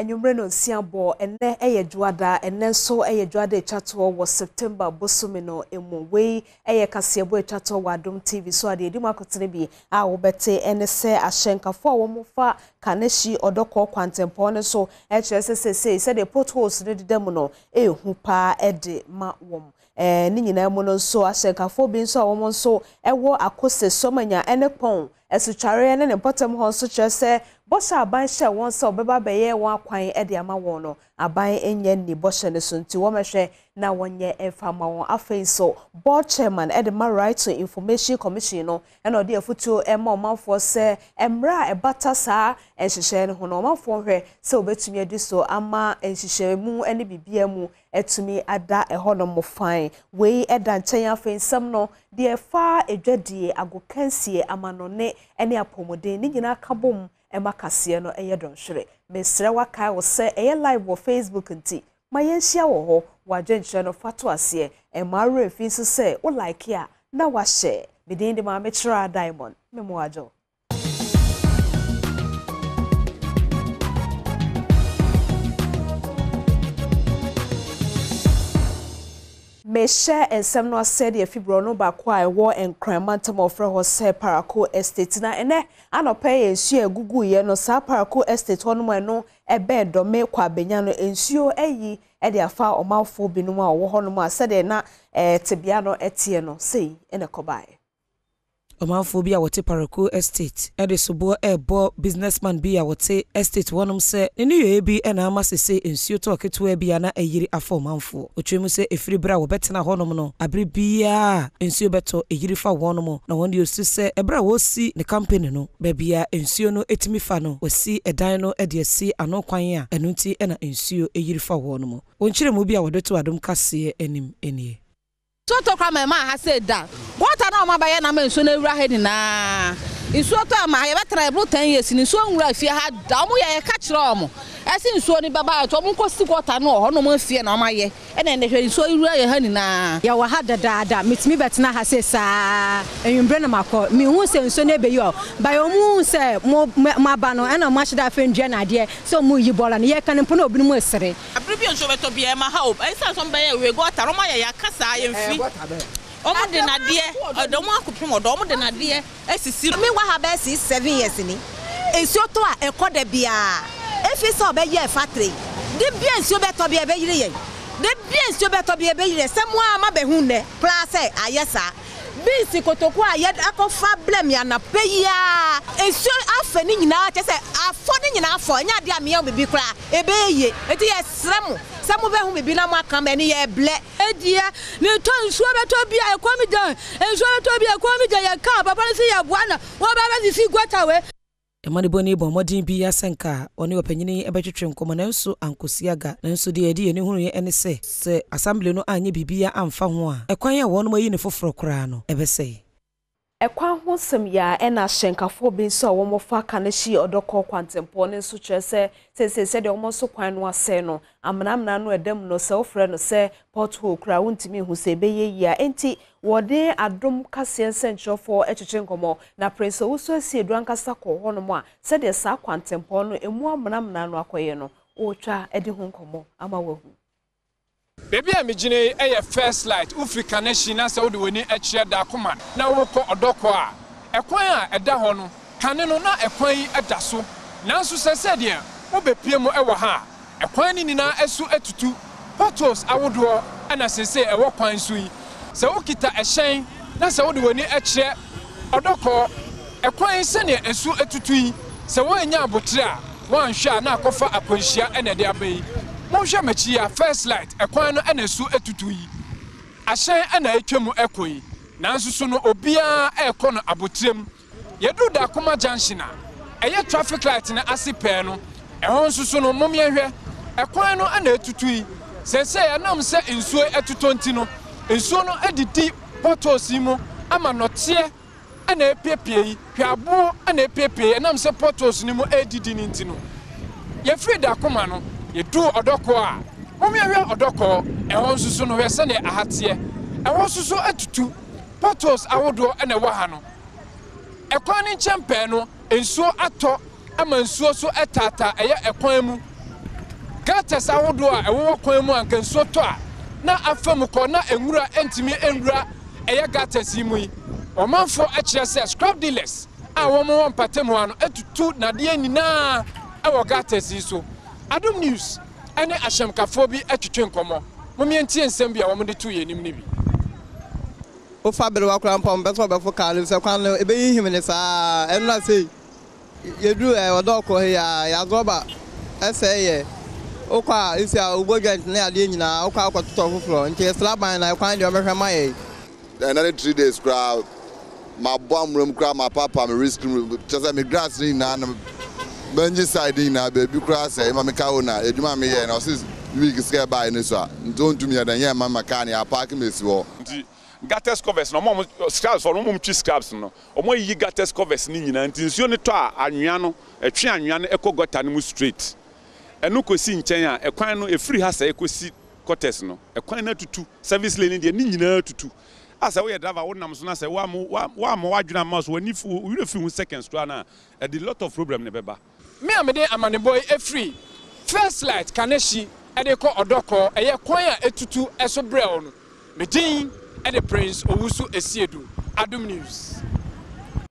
and you ran on Siambo, and then a Juada, and then so a Juada Chato was September Bosomino, in one way, a Cassiabo Chato Wadum TV, so I did my cotinibby, I will bet and say a shanker for one more far, Kaneshi or Doco Quantemponer, so HSSA said a potholes the demono, a hoopa, a de ma wom. Nina Mononso, I shall for being so woman so, and war a cosse so many and a pong, as a charian and a bottom horse, such as say, Bosha by shall once so Baba Bayer one quine at the Amawono, a by any yenny Bosch and soon to Womashe, now 1 year and Farmawon, a face so, board chairman at the Right to Information Commissioner, and our dear Futu and Mamma for say, Emra a butter, sir, and she shall honor for her, so bet me a do so, Ama, and she shall moo and be beemu, and to me at that a honor more fine. Way at Dantia Fain Sumno, dear far a dreadie, I go can see a manone, and a pomode, Nigina Cabum, and Macassiano, a yadron shre. Miss Rawaka will say a live or Facebook and tea. My yen shawo, while Jenshon of Fatuasie, and my refuse to say, or like ya, now was share, within the Mametra Diamond, Memoajo. May share and some not said if you brought no back war and crime mantum of Rose Paraco Estate. Now, and I no pay and see a Google year no sa Paraco Estate on my no a bed or make qua Benyano and sure a ye at their far or mouthful binuma or honoma said a na a Tibiano etiano, say in a cobay. Omanphobia wote Paraco Estate. Ede subo ebo businessman bi wote estate wanum se nini e bi ena ama sese insio toke to bi ana eyiri afọ omanfo. Otwemu se efiri bra wo betena honom no abri bia insio beto eyiri fa honom na wonde osi se ebra wo si ne company no ba bia insio no etimi fa no wosi edan no ede si anokwan a enunti ena insio eyiri fa honom. Wonchire mu bia wodeto adom kase enim enie. Soto kwa mama has said that. What are my bayana men soon ever head in ah? In Soto, my ever travel 10 years in so life, you had Damuya catch Romo. As in Sony Baba, Tom Costi water, no, no more fear, no, my year, and then they saw you right, honey. Now, you had the dad, meets me, but now has said, and you bring my call. Me who says, so neighbor, you by your moon, sir, more Mabano, and how much that friend Jen idea, so move you ball and ye can put up in Westery. A previous over to be my hope. I saw some bear, we got Romaya Casa, and free. Omo de na de odomo akopom odomo de na de asisi me wa ha ba 7 years ni enso to a ekoda bia efisa obe ye factory de bia enso beto bia be yire ye de bia enso beto bia be yire se mo ama be hu ne place ayesa bisi kotoku aye akofa blem ya na peya enso afa ni nyina che se afo ni nyina afo nya de ame o bibi kra ebe ye eti ye srem some of whom be not company, a black idea. No tongue, swear to be a comedy, and swear to be a comedy, a car, but I see a one, whatever you see, what away. The money bonny bombarding be a sanka, on your opinion, a better train common also, Uncle Siaga, and so the idea, and who any say, assembly no any be a unfound one way in for crano, ever say. A quite wholesome ya and a shanker for being so one more far can she or doco quantemponing such as say, says they said almost so quine was say no. I'm no a dem no self friend or say, pot who crown to me who say be ye auntie, what they are drum Cassian central for a chinkomo. Now Prince also see a drunker sacco one more, said their sack quantempono and one madame Nanoacoyeno, or try Eddie Honkomo, Amawu. Baby, I'm imagining a first light. Ufi Kaneshi na se odi weni echiya da kuma na woko odokoa. Ekwanya eda hono kaneno na ekwanyi eda so. Na nso sese de obepie mo ewa ha. Ekwanyi ni na esu etutu. Portals awodo ana sese ewo kwan so yi. Se okita ehyen na se odi weni echiye odoko. Ekwanyi se ne esu etutu yi. Se wo enya abotre a wanhwa na akofa akonhia ene de abayi. Mosha Machia, first light, a quano and a su etui. A shine and a chemo equi. Nansusuno obia a corner abutrim. Yedu da Kuma Janshina. A year traffic light in a asipeno. A honsusuno mumia, a quano and a tutui. Sense a nom set in sue etutino. In sono editi, potosimo, amanotier, and a pepe, piabo, and a pepe, and I'm set potosinimo edidinintino. Ye free da Kumano. You do a docoa. Omia a doco, and also soon we send a hat here. And also so at two bottles I would do and a wahano. A coin in champano, and so at top, a man so at tata, a coimu. Gutters I would do a walk when one can so twa. Now I firm corner and rura entime and ra a gutters him we. Or man for HSS scrap dealers. I want one patemwan and two Nadianina. Our gutters is so. Adam news. Any Ashamkaphobi at Chincomo. Momianti and Sambia, 1 to 2 enemy. O Fabio Cramp on Better Bafocal, so can you be humanist? I'm not saying you do a dog here, Yagoba. I say, Oka is your workers near Dina, Oka to talk floor, and Tia Slabba and I find your Mahamae. Another 3 days crowd, my bomb room crowd, my papa, my risk room, just let me grass in and Benji side in a baby grass, and Mamma Kauna, a dummy, and I was weak scared by Nissa. Don't to me than here, Mamma Canny, I park him this war. Gutters covers no more scraps or no tree scraps. No, more ye gutters covers in and Tionita, Ariano, a Chianian, a cogot animal street. And no cosin China, a quino, a free has a cosi cottesno, a quino to two, service lane in the Nina to two. As I wear driver, one number as a one more mouse when you will a few seconds to an hour. A lot of problem never. Me am a boy a free. First light, Kaneshi, and a call or doco, a choir a to two as a brown. Medin. And the prince Owusu Esiedu Adum News.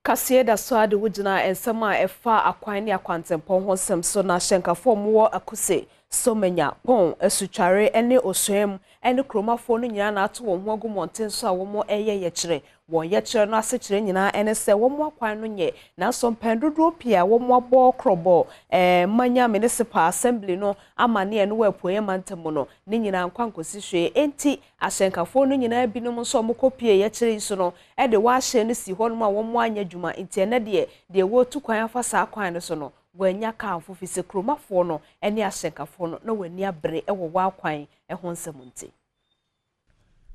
Kasieda Swadi Wujina and Sama Efa Aquani Aquantem Pon Honsem Sona Shenka for more Akuse, Somenya, Pon, a Suchare, and the Oswem, and the Chroma Phone Yana to one Mogu Mountain, so one more Eye Yetre, one Yetre, not such Renina, and a say one more Quanuye, now some Pendrodopia, one more ball crowball, and Mania Municipal Assembly no, Amani and Wepoe Mantamono, Nina and Quancosi, Enti, Ashenka Phone, and I binomo Somocopia Yetre, Sono, and the wash and see one more Juma, Internet, they were to Quanfasa Quanosono. When ya can't fulfill the chroma phone, and ya shank a phone, nowhere near bread, and wow, quine, and honsemunti.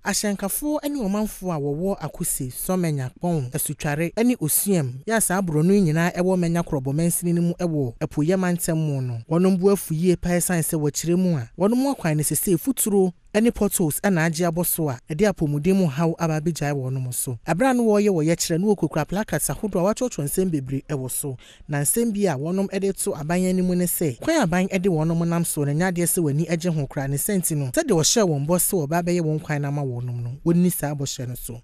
I shank a fool and woman for our war acusi, so many a pong, a suchare, any usium, yes, I brunin and I a woman acrobomancy in a war, a poyaman semono, one number for ye pie science, which remua, one more quine is a safe footstool. Any portals and Agia Bossoa, a dear Pomodemo, how Ababija won so. A brand warrior were yet and woke crap placards, a hood or church and same baby, ever so. Nansembia, one edit so a buying any money say. Quire buying Eddie one am so, and Nadia so when he edged home crying a sentinel. Said there was share one boss so, Baby won't cry no more. Wouldn't miss our boss so.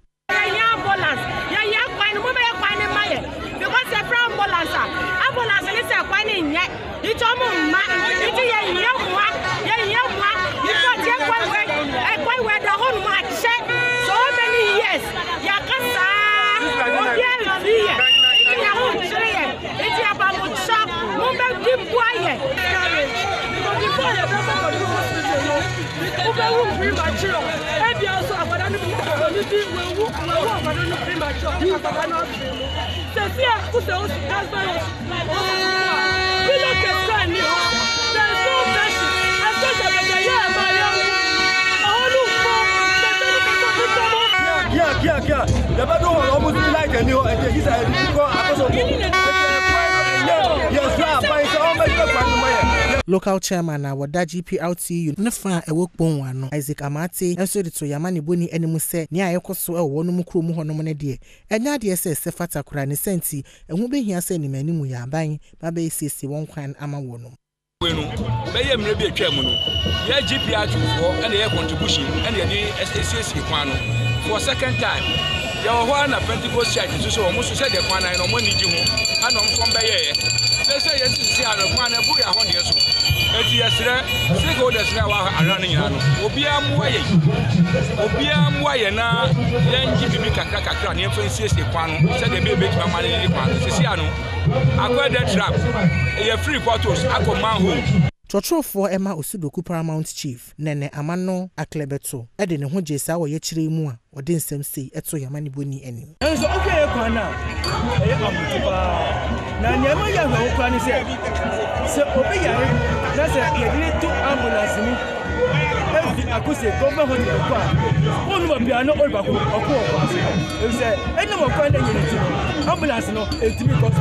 Local chairman our GPRTU Nefa a work bone one Isaac Amate and so the Toyamani Boni and se near Eco so a one mukru mohonomone dear. And now dear says Sefata Kurani Senti and who be here sending many muya buying Baby 61 Kwan Amawonum. Bayer maybe a chairman, yeah, GPR24 and the air contribution and the SACS Equano for a second time. There were one a Pentecost church, so almost said the one I know money you and on from Bayer. They say, yes, see, I don't want to put a hundred years. Yesterday, stakeholders now are running out. Obiam Way, now, then GBB Kakaka, the influences the Quan, said the baby my money in the Quan, Siciano. I got that trap, a free bottles, I could manhood. Chotro for Emma Osudoku Paramount Chief, Nene Amano, Aklebeto, Edin Hojesa or Yachiri Mua, or Dinsem C, Etso Yamani Buni any. It's okay, Kwana. Nanyama Yaho Kwan is here. So, Obeya, that's a 2 ambulances. Ambulance,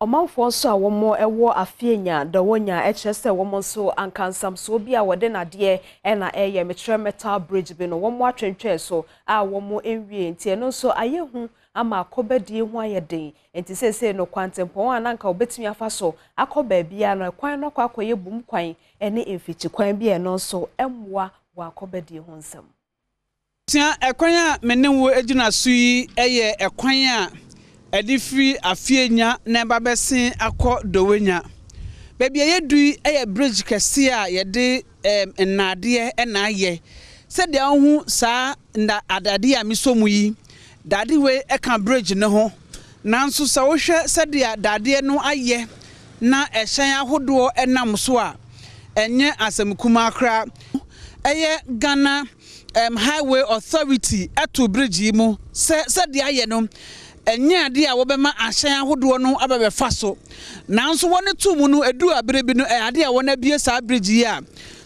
a month for so one more a war a fienya, the one ya HSA woman so and can some so be our dinner dear and a metal bridge bin or one more train chair so I one more in we and so I hear ama akobedi ho ayeden enti sese no kwantempo ananka obetimi afaso akoba bia no kwan no kwa koye bum kwan ene emfichi kwan bia no so emwa wa akobedi ho nsam tia ekwan a menenwo ejuna suyi eye ekwan a edifri afienya na babesin akọ dowenya baby yedui eye bridge kese a yede enade ena aye said the own sa na adade a misomu yi dade we eka bridge ne ho nanso sa wo hwe said the dade no aye na ehyan ahodo enam so a enye asemkuma akra eye Ghana highway authority eto bridge mu said the aye no enya ade a wobema ahyan ahodo no abebefa so nanso woni tumu no edu abrebi no ade a wona bie sa bridge yi a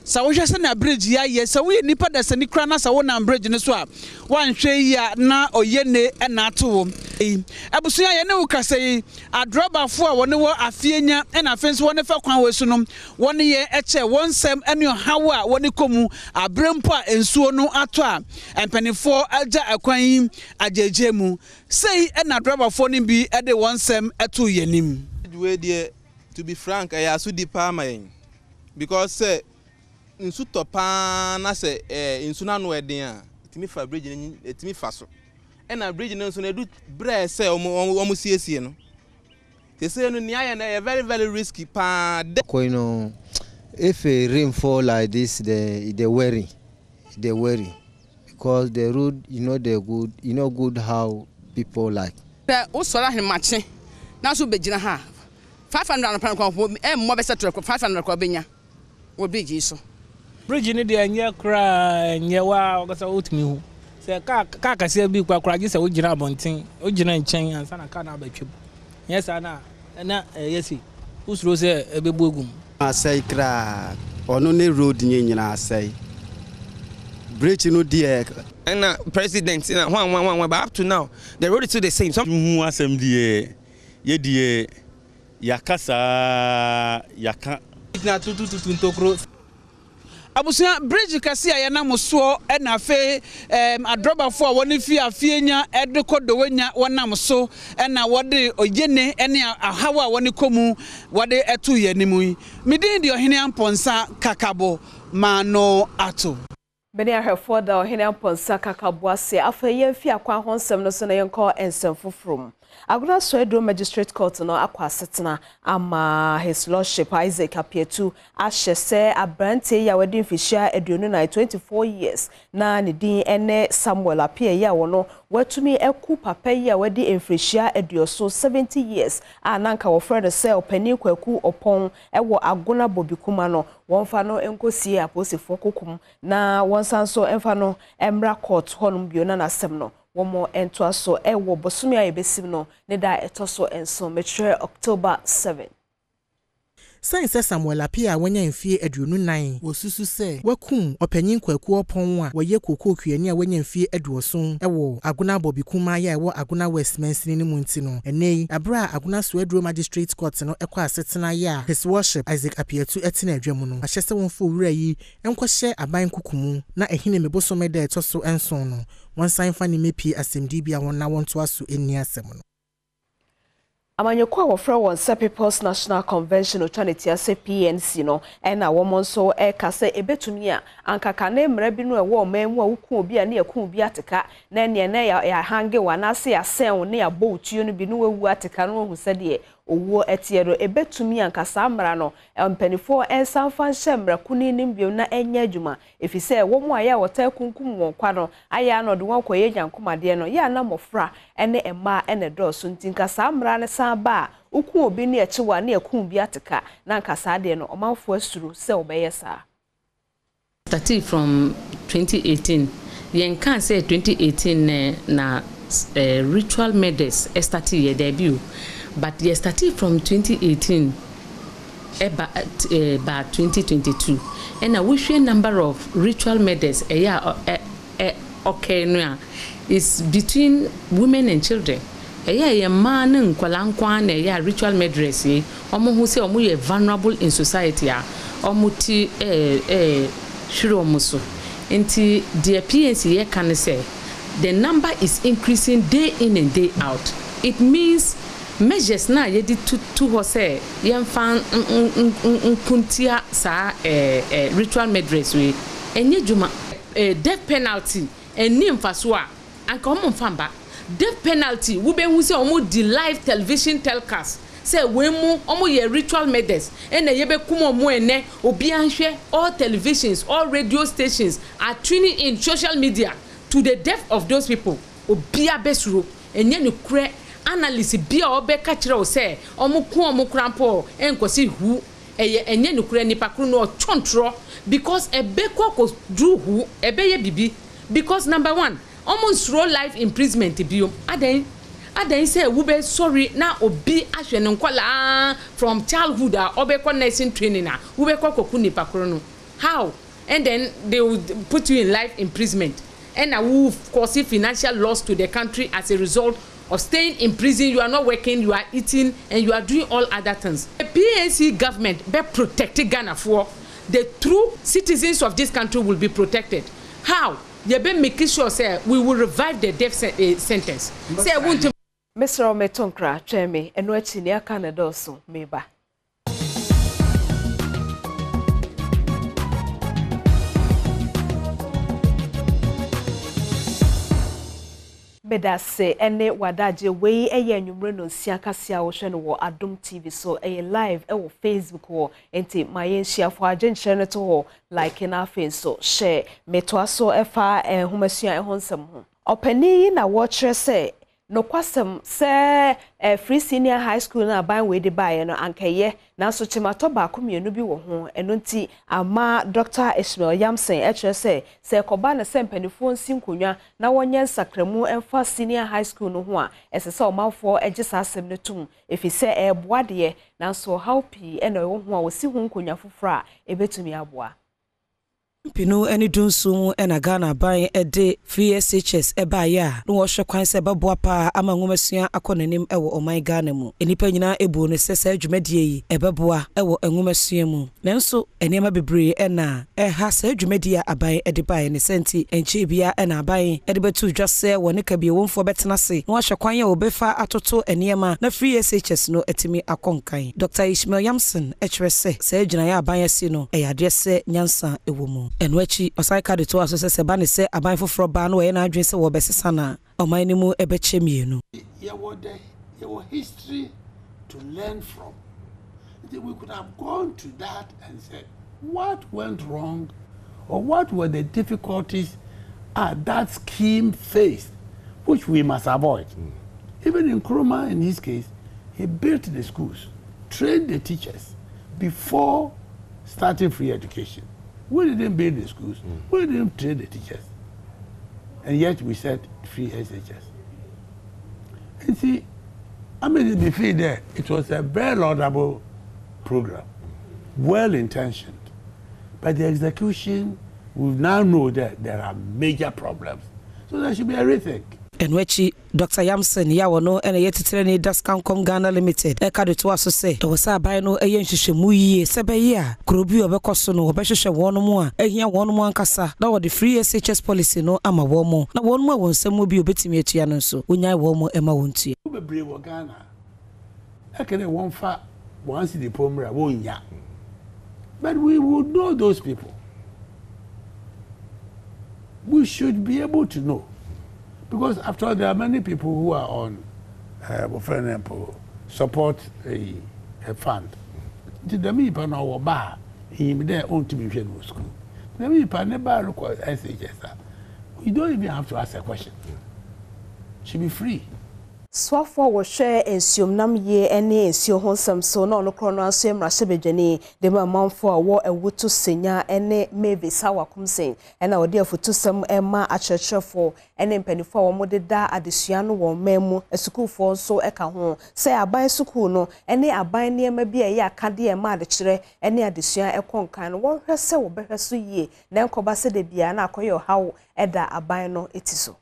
sa wo hwese na bridge ya ye sa wo ye nipa da sani kra na sa wo na bridge ne so a wanhwe ya na oyene na ato abusu ya ne wo kasa yi adrobafo a woni wo afienya na afenso woni fa kwan we so no woni ye eche wonsem ene hawo a woni komu abrempo a ensuo no ato a empenifo agya akwan yi agyeje mu sei na adrobafo ne bi ede wonsem eto yenim we there to be frank I asu di pamayen because Insu topa na se insu na no eden a timi fa bridge ni timi fa so e na bridge no so na du bre se omo siesie no te se no ni aye na very very risky pa you know if a rainfall like this they worry because the road you know good how people like that usora hin machi na so begina ha 500 pound ko e mo be se 500 ko benya wo bridge iso bridge ni de anya kra nya wa ogasa otumi hu se ka kase bi kwa kra gi se wo jina abonten wo jina nchen ansa na ka na batweb yesa na yesi usuro se ebebu ogum asai kra ono ne road nyina asai bridge no de and na president na one but up to now the road is still the same some hu asem de ye de yakasa yaka na abusia bridge kasi ya na muso na fe adrobafo a woni fi afienya edekodo wenya wonam so na wode oyene ene ahawa a woni komu wode etu yanimu yi midin de ohene amponsa kakabo mano ato bene ahefo da ohene amponsa kakabo ase afeye fi akwa honsem no so na yenko ensem fofrom Aguna Swedro Magistrate Court no akwa setna ama His Lordship Isaac Apietu ashese abrante ya wedi mfishia eduonu na 24 years na nidi ene Samuel apie ya wono wetumi eku pape ya wedi mfishia eduoso 70 years ananka wofrede se openi kweku opon ewo Aguna Bobikuma no wonfano enkosie aposifo kokum na wonsanso emfano emra court honum biona na semno Womo entwa so ewo bosumia ebesim no ne da etoso enso metre October 7. Science Samuel apia wenya mfie aduonu 9 wosusu se wakum opanyin kwaku opon a waye kokokwiani a wenya mfie aduoson ewo Aguna Bobikuma ya ewo Aguna Westminster ni munti no enei abra Aguna Swedro Magistrate Court no ekwa asetena ya His Worship Isaac Apietu etena adwamu no ahyese wonfo wura yi enkohye aban kukumu na ehine mebosome da etoso enso no one sign funny me pee as him dibia one now want to us to any assembly. Amanyokwa wafra wonse People's National Convention Authority ase PNC no ena womo nso kase ebetumi a ankaka ne mrabi no ewo manwu a wuku obi a ne yaku obi ateka na ne ya hange wana ase asen ne abotue no bi no ewu ateka no hu sede owo etie do ebetumi ankasa amra no empenifo ensanfa nshemra kuni nimbio na enya adwuma efise womo aya wota kunkum won kwa no aya no de won koye yankomade no ya na mofra ene ema ene do so ntinkasa amra ne ba uku obi ne echiwa ne ekun bi ateka na nkasa de no omanfo asuru se obeye sa starting from 2018 yen kan say 2018 na ritual murders start ye debut but yes starting from 2018 about 2022 and I wish a number of ritual murders a year okay no is between women and children. A man in Kwalankwan, a ritual murderers, who say, we are vulnerable in society, or muti Shiro Musu. And the PNC can say, the number is increasing day in and day out. It means measures now you did to Jose, young fan Puntia, sir, a ritual medress way, and you do a death penalty, and name Fasua, and common famba. Death penalty, we be wuse almost the live television telecast. Say we mu omo ye ritual murders and yebe kumo mu ene obianhwe. All televisions, all radio stations are tuning in social media to the death of those people. Obia besuro enye ne kure analysis bia obeka kire o say omo ku omo krampo enkosi hu eye enye ne kure nipa kru no chontro because ebeko ko drew hu ebeye bibi because number 1 omo sro life imprisonment biom aden. And then say we be sorry now obi ahwe nkola from childhood obeko nursing training we be kokoku nipa kro no how and then they will put you in life imprisonment and I will cause financial loss to the country as a result of staying in prison. You are not working, you are eating, and you are doing all other things. The PNC government be protecting Ghana for the true citizens of this country will be protected. How you be making sure say we will revive the death sentence. Say won't Mr. Ometonkra, Chemi, and Wachini Canada also, Meba. Meda say, Ene Wadaji, way a year numerino, Siakasia Ocean or Adum TV, so a live, or Facebook or anti Mayen Shia for a gentleman at all, like in our face, so share, Metoaso, Efa, and Homesia and Honsam. Openi na watcher say. No kwasem se free senior high school na ban we dey buy no ankeye na so chemato ba komienu bi wo ho eno nti ama Dr. Ismail Yamsen etre se koba na sempanifo nsinkonwa na wonye sakramu enfa senior high school no ho a esese omafo ejisa asem ne tum efise boade na so how p eno wo ho a wosi ho nkonwa fofra ebetumi aboa Pino any dunsu and a Ghana buying a day free SHS a buyer. No washer quines about Boapa among Womesia, a cononym ever or my Ghanemu. Any penina a bonus, a jumedie, a babua, ever a Womesiamu. Nanso, a name be bree, and na a has a jumedia a buying a debay and a centi, and chibia and a buying a debate to just say when it can be one for better nasi. No washer quine or befa at Toto and Yama, no free SHS no etimi a conkai. Dr. Ismail Yamsen, HRS, surgeon I buy a sino, a address, Nyansa, a woman. And wachi osaika de to asose se ba ne se aban foforo ba no we na adwen se wo besesa na oman ni mu ebeche mienu your history to learn from. We could have gone to that and said what went wrong or what were the difficulties that scheme faced which we must avoid. Even in Nkrumah, in his case, he built the schools, trained the teachers before starting free education. We didn't build the schools, we didn't train the teachers. And yet we said free SHS. And see, I made it be free there. It was a very laudable program, well-intentioned. But the execution, we now know that there are major problems. So there should be a rethink. And which Dr. Yamsen Yawono and a yet trainee Dascom Ghana Limited. A card to us say, there was a bino a yen shimuye, Sabaya, Krubu of a Cosono, Besha one more, a year 1 1 Casa. Now the free SHS policy no ama womo. Now 1 more won't send will be obeying me to Yanoso, when I womo Emma won't see. Who be brave or Ghana? I can 1 fat once in the Pomera won't ya. But we would know those people. We should be able to know. Because after all, there are many people who are on, for example, support a fund. The people now were bad. He didn't want to be in school. The people never look at SHS. You don't even have to ask a question. Should be free. Swafwa was share and sum nam ye and your home so no crown same rasebejani, the man for a war a wood to senior and maybe sour cum saying, and our dear for two some Emma at church for and then penny for more da at the Siano or Memo, a school for so a home. Say I buy Sukuno, and they are buying near maybe a ya candy and mad chere, and near the Sian a concan, one herself better so ye, Nanko Basse de Biana, call your how, Edda Abino, it is so.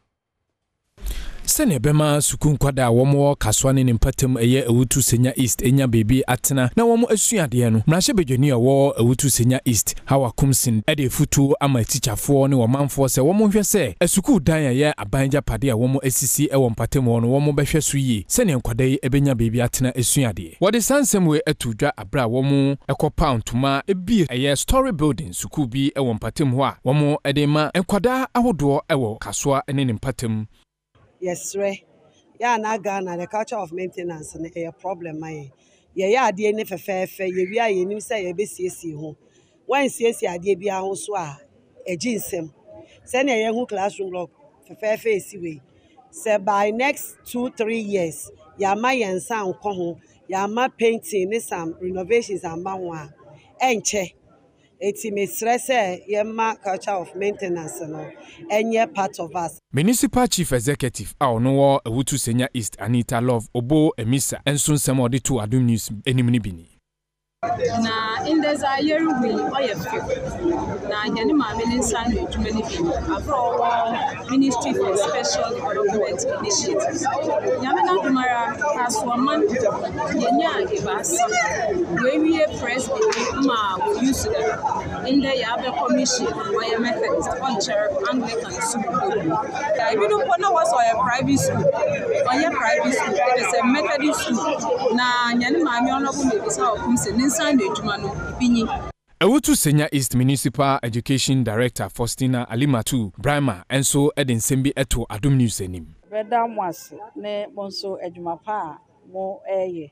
Sene bema sukunkwada womo kaswane nimpatem eye ewutu senya east enya baby atena na womo asuade no mrahye bedwani ewo ewutu senya east hawa kumsin ede futu ama teacherfo ne womanfo se womo hwe se esukuu dan ye abanja pade a womo asisi ewo mpatem wono womo behwe so yi sene nkwada yi ebenya baby atena asuade wode sansemwe atudwa abra womo ekopa ntuma ebi eye story building sukuu bi ewo mpatem ho a womo ede ma nkwada ahodo ewo kaswa ne nimpatem. Yes, right. Yeah, na Ghana, the culture of maintenance is a problem. Yeah, the NFFF, we are in CSC home. When CSC are there, we are also a ginseng. Send a young classroom block for fair face way. So by next 2-3 years, Yama and Sam come home. Yama painting, some renovations and banwa. Enche. It's a stress, a culture of maintenance, and you're part of us. Municipal Chief Executive, our Noah, Ewutu Senya East, Anita Love, Obo, Emisa, and soon some of the two are doing news in Munibini. Now, in this year, we are a few. Now, you know, I'm in sandwich, many people. After Ministry for Special Development Initiatives. Yamana Kumara has one man, Yanya gave us. When we press the Kuma, we use them. In the Yabba Commission, where Methodist, Culture, Anglican, School. I don't know what's our private school. On your private school, it is a Methodist school. Now, Yanama, you're not going to be so. Ewutu Senya East Municipal Education Director Faustina Alimatu Brahma and so Edin Sembi Eto Adum News enim. Brother Mwasi ne bonso edumapa mo eye.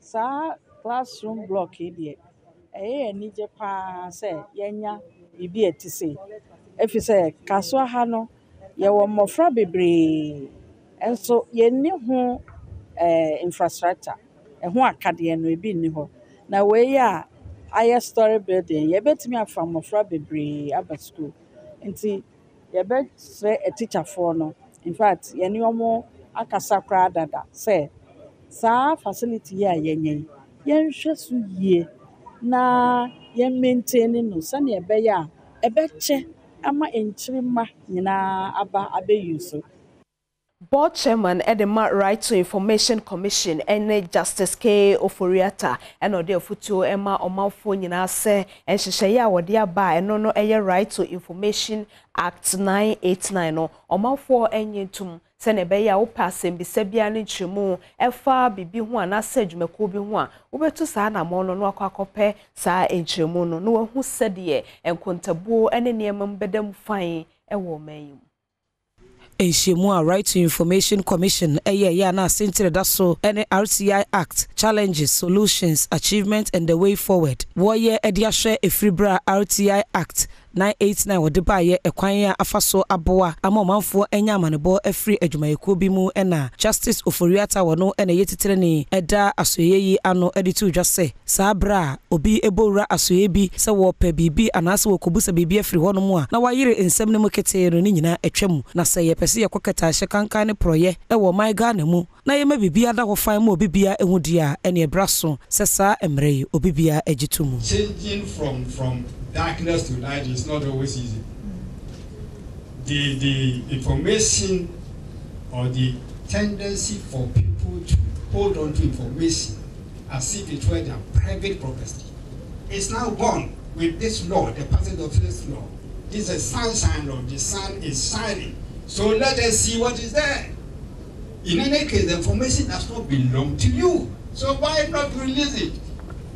Sa classroom block here. Eye ni je pa se yenya bibi etise. Efi se kaswa hano ye wo mofra bebre. And so ye ni ho infrastructure. Who are Cadian will be new. Now, where I story building, you bet me from a frabby upper school. And see, you bet say a teacher for no. In fact, you know more a casacra that say, Sir, facility ya yen yen just ye. Na yen maintaining no sunny a bear, a betche, and my intrimma, yena, abba, abe you so. Board Chairman at the Right to Information Commission and Justice K. Oforiata and Ode Futu Emma Omalfo Nina say and Shishaya Wadia by and no a Right to Information Act 989 or Omalfo and Yentum Senebeya Opas and Bisebiani Chimu Efa Bibi Huan as Sedjumakubi Huan Ubertu Sana Mono no Quacope Sa and Chimuno no who said ye and Quantabu and any bedem fine a woman. Shemua Right to Information Commission, Ayana Sintre Daso, and RCI Act, Challenges, Solutions, Achievement, and the Way Forward. Warrior Ediashe Efribra RTI Act. 989 wodibaye ekwanea afaso aboa amamanfo enya manebo afri adwumayeko bi mu ena Justice Oforiata wono ena yetitreni eda asoyeyi ano editu dwase sabra obi ebowura asoye bi se wo pa bibi anase wo kobusa bibi afri hono mu a na wayire ensem ne mukete no ni nyina etwam na se yepese yekoketa ahye kankan ne proye ewo my Ghana mu na yema bibi ada ho fan mu obibia ehudua ena ebraso sesa emrei obibia egitumu. Changing from darkness to light is not always easy. The information or the tendency for people to hold on to information as if it were their private property is now gone with this law, the passage of this law. This is a sunshine law, the sun is shining. So let us see what is there. In any case, the information does not belong to you. So why not release it?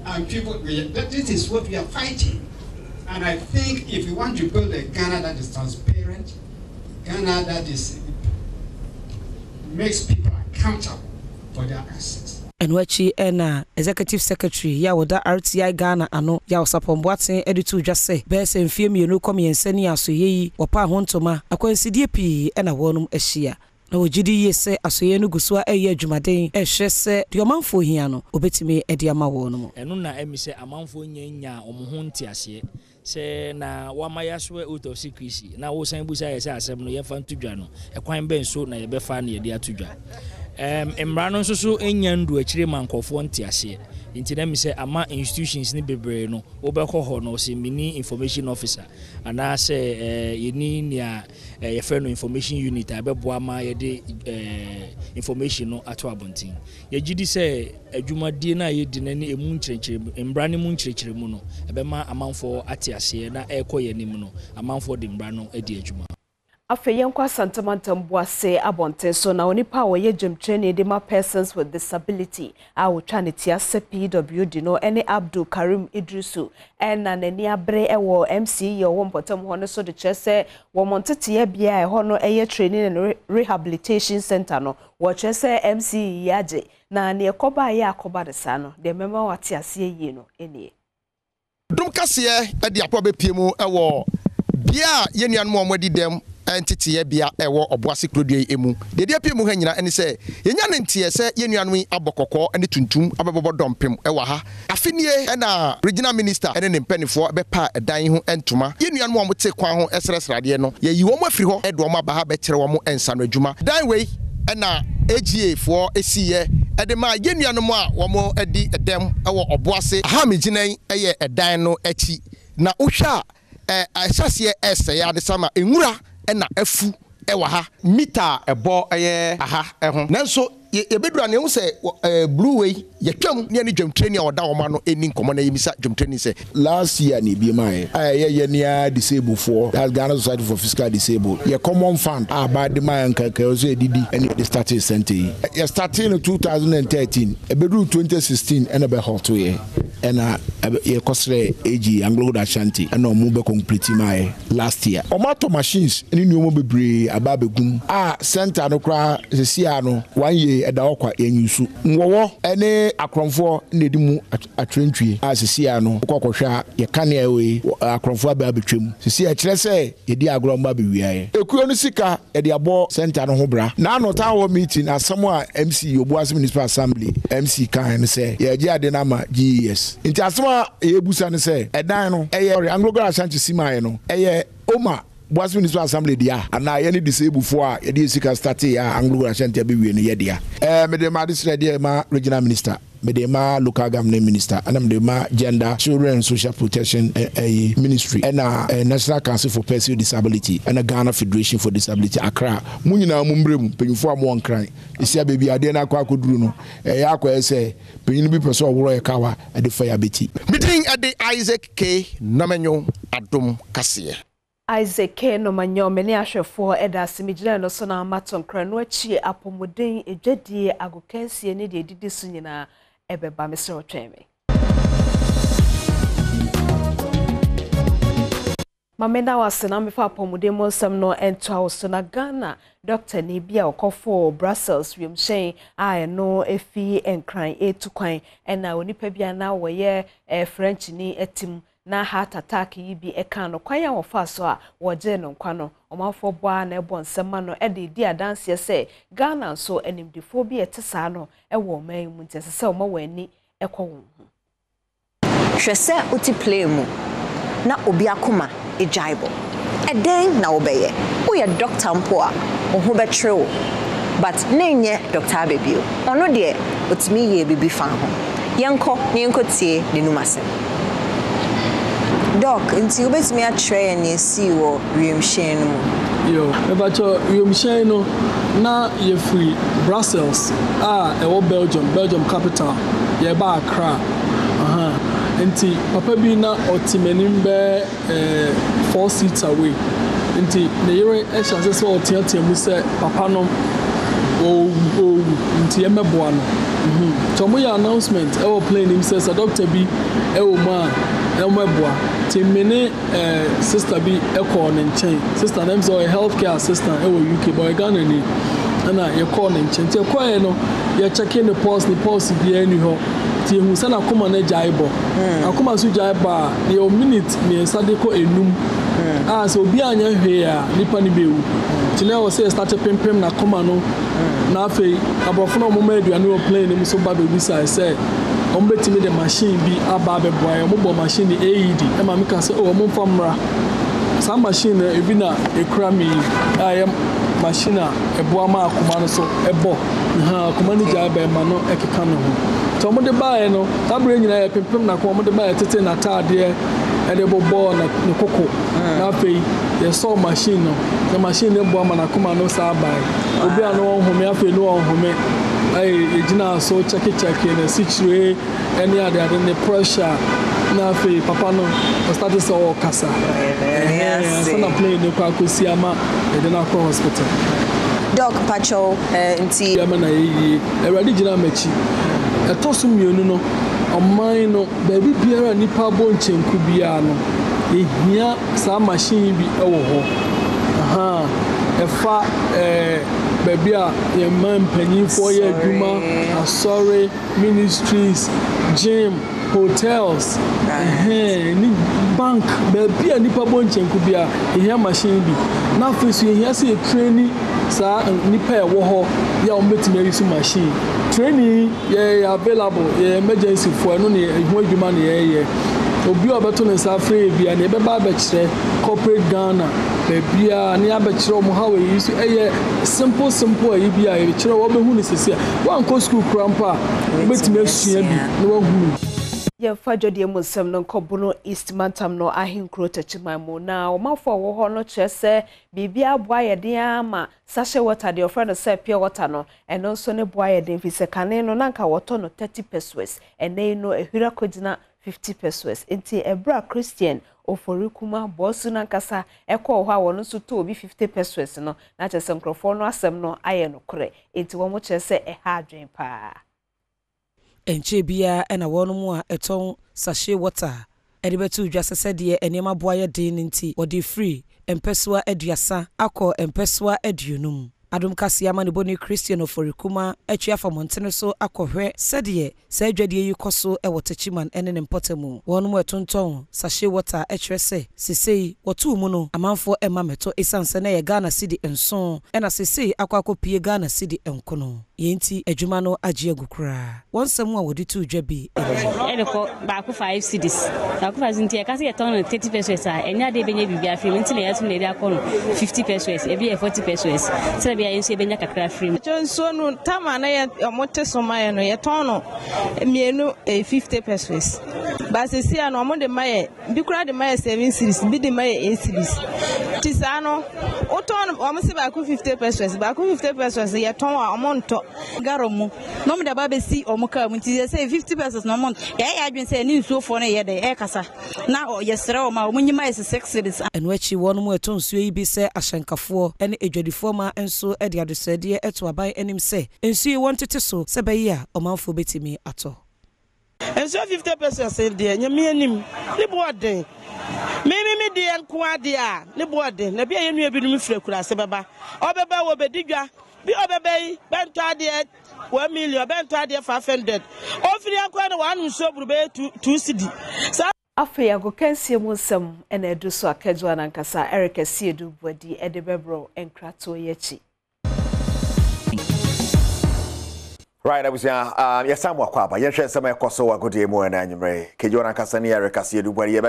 And people, this is what we are fighting. And I think if you want to build a Ghana that is transparent, Ghana that is makes people accountable for their assets. And Wachi Ena, Executive Secretary, Yawoda RTI Ghana ano, Yawsapomboatin editu jase, Bess and Femi you know come and send ya so ye or pa hontoma, a coincidipi and a wonum eshia. Na wojidi yese asoyenu gusua eye adwumaden ehwe se de omanfo hia no obetime ede amawo no eno na emi se amanfo nyanya omoho ntiase se na wamayaswe out of secrecy na wo san busa yese asem no yefa ntudwa no ekwan benso na yebefa na yede atudwa emra no nsoso enya ndu akire mankofo ntiase Inti dem say ama institutions ni bebre no obekɔ hɔ no say mini information officer ana say yeni nia ye frɛ no information unit abɛboa ma ye de information no ato abontin ye gidi say adwumadie na ye di nani emu nkyerekyere mbra ne mu nkyerekyere mu no ɛbɛma amanfo ate ase na ɛkɔ yanim no amanfo de mbra no adi adwuma. Afe yankwa santamantamboa se abonte so na onipa woye jemtreni edema persons with disability awo chanitia se PWD no ene Abdul Karim Idrisu ena neni abre ewo MCE yo wompotem hono so de chese womontete ye bia ehono eye training and rehabilitation center no wo chese MCE yaje na ne ekoba ye akoba de sano de mema wate ase ye no ene dum kase e de apo be piemu ewo bia ye nuanmo omodi dem entity ye bia ewo oboase krodie emu de dia piemu ha nyina ene se yenya ne ntie se yenuanu abokokọ ene tuntum abebobo dompem ewa ha afenie ena regional minister ene ne mpenifo bepa edan ho entuma yenuanu omte kwan ho esresrade no ye yiwo mo afiri ho edo mo abaha bekere wo mo ensa no adwuma dan wei ena AGA for esiye edema yenuanu mo a wo mo edi edem ewo oboase ha meginan eye edan no achi na ohwa asase ese ya de sama enwura ena afu ewa ha mita ebo eye aha ehun nanso yebedura ne hu se blue way yetwam ne ne dwamtreni a oda oma no eni nkomo na yimisa dwamtreni se last year ne bi mai aye ne disabled for that's Ghana Society for Physical Disabled ye common fund abade mai nkanka o se didi eni the starting center ye starting in 2013 ebedu 2016 ena be hot ye ena ye kosre AG Anglo Ashanti ena omo be complete mai last year omato machines eni nuomo bebre ababegum a center no kra sesi ano 1 year edawo kwa enyusu nwowo ene akronfo nedimu atrentwie asisi ano kokohwa ye kanea we akronfo aba betwem sisi a kire se ye di agromba bewiae ekuo no sika ye di abo center no hobra na no tawo meeting asamo a MC Obuasi Municipal Assembly MC kan ne se ye gi ade na ma GES nti asamo a ye busa ne se edan no eye Anglo-Ghana Ashanti simae no eye Oma Boas Minister Assembly dia ana ye ni disabled for ye di sika start ya Anglo Ashanti be wi ne ye dia me de ma disre dia ma regional minister me de ma local government minister ana me de ma gender children and social protection ministry ana national council for persons with disability ana Ghana Federation for Disability Accra mu nyina mu mbrem penyfo am won kran isia be bia de na kwa koduru no ya akwa ese penyin bi person woro ye kawa ade fire beti meeting ade Isaac K Namenyo Adom Kase. Isaac K. Nomanyo meni ahwefo eda simigina no so na amaton kranu achi apomuden edwedie agokansie ne de didi so nyina ebeba mesero tweme Mamenda wasena mefa apomuden monsam no entwa so na Ghana Dr. Nibia Okofo Brussels we mshen I no efi enkran etukwan ena onipa bia na woye French ni etim na heart attack yi bi eka no kwaya wo fa so a wo je no kwa no omafo boa na ebo nsema no e de di adanse ese Ghana so enimdifo bi etesa no e wo man mu ntese se omawani ekọ wo hu hwese uti play mu na obi akoma ejaibo eden na obeye wo ye doctor mpo a wo ho be tre wo but nenye doctor bebio ono de otimi ye bibi fa ho yenko ne nkotie ne numase Doc, until you me a tray and you see what William Shane. Yo, about William Shane, now you're free. Brussels, Belgium, Belgium capital, you're back, crap. Until Papa Bina or Timenimbe 4 seats away. Until the year I shall say, or Tiatim, we said, Papa no, oh, until I'm a born. Tomoya announcement, our plane himself, a doctor be, oh man. Emwebwa timene sister bi ekọ ne nchen sister names or healthcare assistant ewo UK boy Ghana ni ana ekọ ne nchen te kwae no ye check in the pulse bi eni ho ti hu sana akoma na jaibo akoma su jaiba ne o minute ne sadeko enum ah so bi anya hwe ya nipa ni bewu tile o say start pempem na akoma no na afi abofo no moma aduane o plane ni so bad obi say say ombetime the machine bi ababe boy ombo machine AED e ma mika se o mo famra sa machine ebi na ekra mi ayam machine eboa ma akoma no so ebo ha akoma ni ja ba ma no ekeka no ho Tomo de buy no. Tabring in a pimpum na come de buy tete na tadie. And they ball na cocoa. Na pay the saw machine no. The machine they boy man come no sa buy. Obi ano home afi no home. Ay ejina so check in the situation. Any other than the pressure. Na pay papa no. We started saw kasa. Yes. So na play the kwaku siama. They na go hospital. Dog patrol and tea. I'm a regional match. A tossum, you know, a minor baby beer and nipper bone chain could be ano. Here, some machine be over. Aha, a fat baby, a man penny for your duma, a sorry ministries, gym, hotels, bank, baby and nipper bone chain could be a here machine be. Now, first, you hear see a training. Sa nipa ewo ya ometime use machine training ye available ye emergency for no ne ehu adwuma ne ye obi obeto ne sa free bia ne be ba kire corporate Ghana be bia ne abekire mo how we use eye simple e bia e kire wo be hu ne sisi wan ko school crampa ometime sua bi ne wa hu ya fajo de musem no kobuno east mantam no ahenkro tachimamu na o mafo wo ho no chese bibia boa ye de ama sashe water de ofre no se pure water no eno so ne boa ye de fise kane no nanka woto no 30 pesos ene no ehura kodina 50 pesos enti ebra Christian oforikuma bosu nankasa ekwo ho a wono so to obi 50 pesos no na chese nkrofo no asem no aye no kure enti wo mo chese eha adwen pa enche bia ena wono mu a eton sashe water edibetu dwase sede enema boaye din nti odi free empeswa eduasa akọ empeswa edunum adom kase ama ne boni Christian oforikuma atwa fa montene so akọhwe sede se adwade yi kọso ewotechiman ene ne mpotemu wono mu etonton sashe water etrese sisei wotu mu no amanfo ema meto esanse na ye Ghana city enson ena sisei akwakopie Ghana city enkono yenti adwuma no agye agukura wonsamu a wodi tu dwa bi eneko baako 5 cities baako fazinti eka se ton 30 pesos a enya de benye bibia free nti na yetu na de akọ no 50 pesos ebi 40 pesos se bia yense benya kakra free chonso no tama na ye omote somaye no ye ton no mienu 50 pesos ba se sia no omo de maye bi kura de maye 7 cities bi de maye 8 cities ti sa no o ton omo se baako 50 pesos baako 50 pesos ye ton a omo garomo no me da ba be si omuka mu ti say 50 pesos no month ya adwen say ni nsuo fo no ye de e kasa na yesere o ma omunyima is 6 cities enu achi wonu mu eto nsuo yi bi se ahyenkafo ene edwadifo ma enso e de adosade eto aban enim se ensuo yi won tete so se bayi a omanfo betimi ato enso 50 pesos e de nyame anim ni boden me de enko ade a ni boden na bia yenu ebinum firakura se baba obeba wo bedigwa bi obebe bento ade 1 million bento ade 500 ofiri akwa na wanu soburu be 2 cedi afia go kensie munsam ena eduso akejo anankasa Eric Esiedu bodi edebebro enkrato yechi. Right, I was here. Yes, I'm Wakwaba. Yes, I'm a Kosovo. Good day, more and anime. Kejona Kasani, Eric Asiedu, where you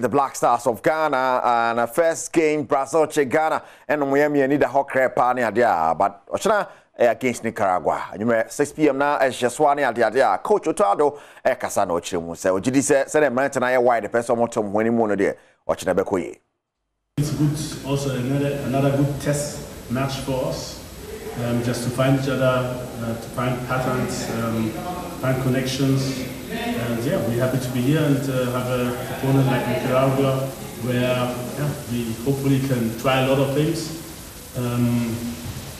the Black Stars of Ghana, and a first game, Brazil, Ghana, and Miami, need a hot crap, but Ochana against Nicaragua. You may 6 p.m. now, as Jaswani, Adia, Coach Otado, Kasano Chimu, so GD said a man tonight, why the person wants to win him one day, Ochana Bekoye. It's good, also another good test match for us. Just to find each other, to find patterns, find connections, and yeah, we're happy to be here and have an opponent like Nicaragua, where we hopefully can try a lot of things.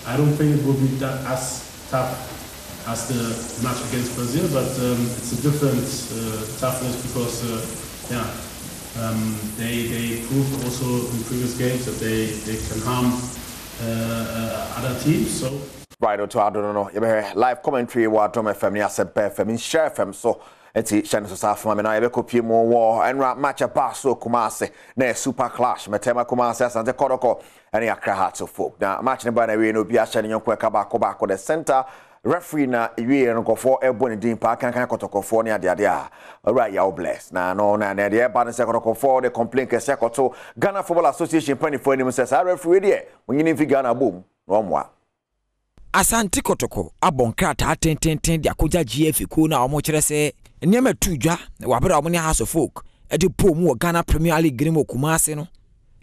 I don't think it will be that as tough as the match against Brazil, but it's a different toughness because they proved also in previous games that they can harm other teams, so right or to I don't know. Yeah, live commentary what Tom FM near FM share FM so it's Shannon Safman and I be copy more war and rap match a basso Kumasi na super clash metema Kumasi Asante Kotoko and Accra Hearts of Oak. Now match in Bana we no be Shannon Yonkwa back the center referee na we no go for Ebony Dean Park and kan Kotoko for near there. All right, y'all bless. Now na there but Kotoko for the complaint ke Sekoto Ghana Football Association penny for him says I referee there. When you need Ghana boom, no more. Asante kotoko abonkrata tenten de akogya GF ku na omokyere se nyema tudwa wabra omne House of Folk edi pom wo Ghana Premier League grimo kumase no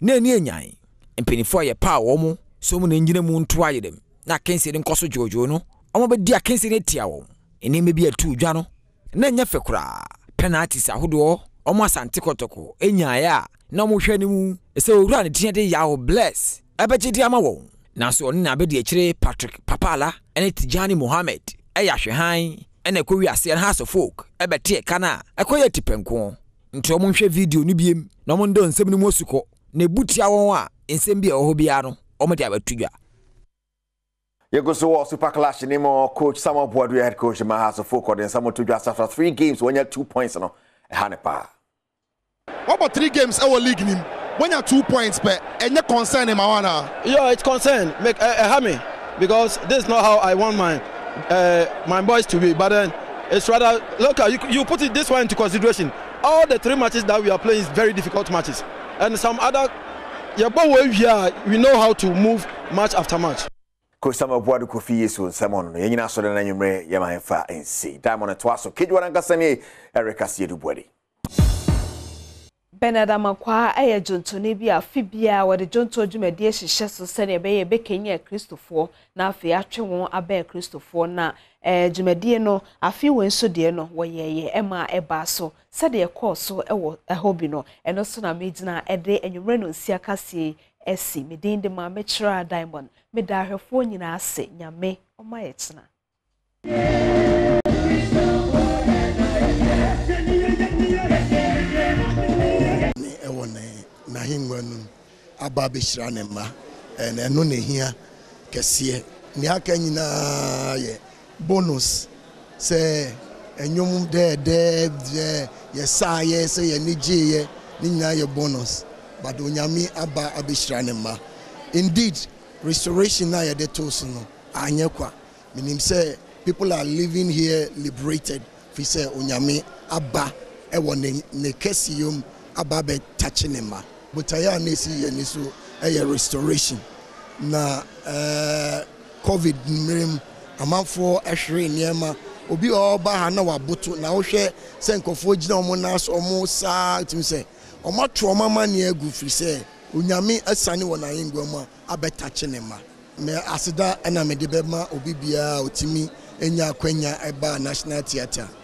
na ni enyan mpenifo ye pa wo mu so mu na nyina mu nto ayedem na kense de nkoso jojo no omo be dia kense ne tia wo eneme bi atudwa no na nya fekura penalties ahodo omo asante kotoko enyan ya na mo hwani mu se owura ne tie de ya wo bless ebejidi ama wo Naso oni na bedi echire Patrick Papala ene Tijani Mohammed eyahwehan ene kowi ase House of Folk ebete kana ekoye tipenko nti omonhwe video ni biem na omondo nsem ni mosuko na butia won a nsem bia oho bia no omode abatudwa Yegoso Super Clash ni mo coach Samuel Boadu head coach ma House of Folk odin Samuel tudwa after 3 games when you 2 points no hanepa what about 3 games our league nim when you 2 points, but any concern in Mawana? Yeah, it's concern. Make happy because this is not how I want my boys to be. But then it's rather look. You put it this one into consideration. All the 3 matches that we are playing is very difficult matches, and some other. Yeah, but we know how to move match after match. Coach Samuel Boadu Kofi Yesu Simon. Yengina soda na nyumre yamahefa NC. Diamond Twaso Kijwa Ngasani Eric Asiedu Boadi. Benada Makwa eye jonto ne bia fibia wode jonto djumade ehihye so sene beye bekenya Kristofo na afi atwe won abe Kristofo na djumade no afi won so de no woyeye ema eba so sede ye call so ewo ehobi no eno so na medina ede enwumre no nsia kase esi medin de ma mechira Diamond meda hwefo nyina ase nyame omaye tena Nahingwan Ababishranema and Nunehia Cassia Niakanina ye bonus say and you de yesay say and niji nina your bonus but unyami Abba Abishranema. Indeed, restoration na ya de tosino anyakwa meaning say people are living here liberated fi say unyami Abba ewane ne kesium Ababe touching him. But I am so a restoration. Na COVID mirim among 4 ashri niema obi oba na wabutu na oshe senkofoj na omonas omo sa to say omo trauma man ye gufi say unyami asani wona ingoma abetachene ma me asida ena medebema obi bia otimi enya kwenya eba National Theatre.